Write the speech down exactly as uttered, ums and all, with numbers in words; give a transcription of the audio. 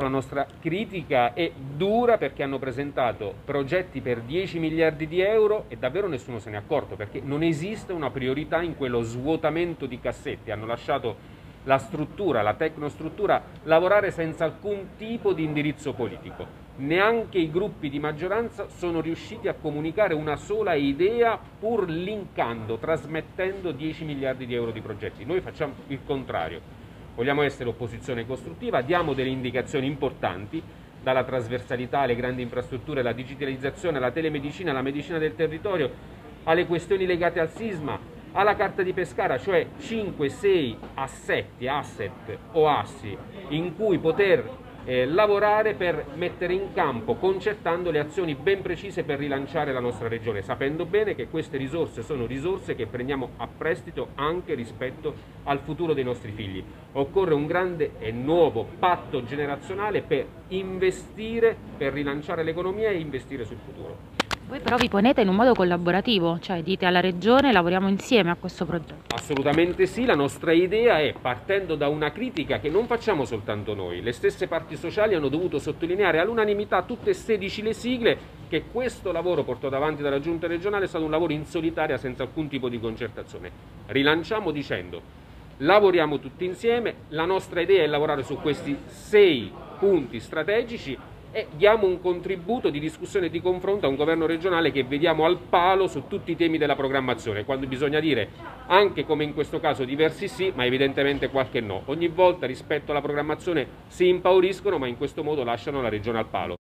La nostra critica è dura perché hanno presentato progetti per dieci miliardi di euro e davvero nessuno se ne è accorto, perché non esiste una priorità in quello svuotamento di cassetti. Hanno lasciato la struttura, la tecnostruttura, lavorare senza alcun tipo di indirizzo politico. Neanche i gruppi di maggioranza sono riusciti a comunicare una sola idea pur linkando, trasmettendo dieci miliardi di euro di progetti. Noi facciamo il contrario. Vogliamo essere opposizione costruttiva, diamo delle indicazioni importanti, dalla trasversalità alle grandi infrastrutture, alla digitalizzazione, alla telemedicina, alla medicina del territorio, alle questioni legate al sisma, alla Carta di Pescara, cioè cinque sei assetti, asset o assi in cui poter eh, lavorare per mettere in campo, concertando le azioni ben precise per rilanciare la nostra regione, sapendo bene che queste risorse sono risorse che prendiamo a prestito anche rispetto al futuro dei nostri figli. Occorre un grande e nuovo patto generazionale per investire, per rilanciare l'economia e investire sul futuro. Voi però vi ponete in un modo collaborativo, cioè dite alla Regione lavoriamo insieme a questo progetto. Assolutamente sì, la nostra idea è, partendo da una critica che non facciamo soltanto noi, le stesse parti sociali hanno dovuto sottolineare all'unanimità, tutte e sedici le sigle, che questo lavoro portato avanti dalla Giunta regionale è stato un lavoro in solitaria senza alcun tipo di concertazione. Rilanciamo dicendo lavoriamo tutti insieme, la nostra idea è lavorare su questi sei punti strategici e diamo un contributo di discussione e di confronto a un governo regionale che vediamo al palo su tutti i temi della programmazione, quando bisogna dire, anche come in questo caso, diversi sì, ma evidentemente qualche no. Ogni volta rispetto alla programmazione si impauriscono, ma in questo modo lasciano la regione al palo.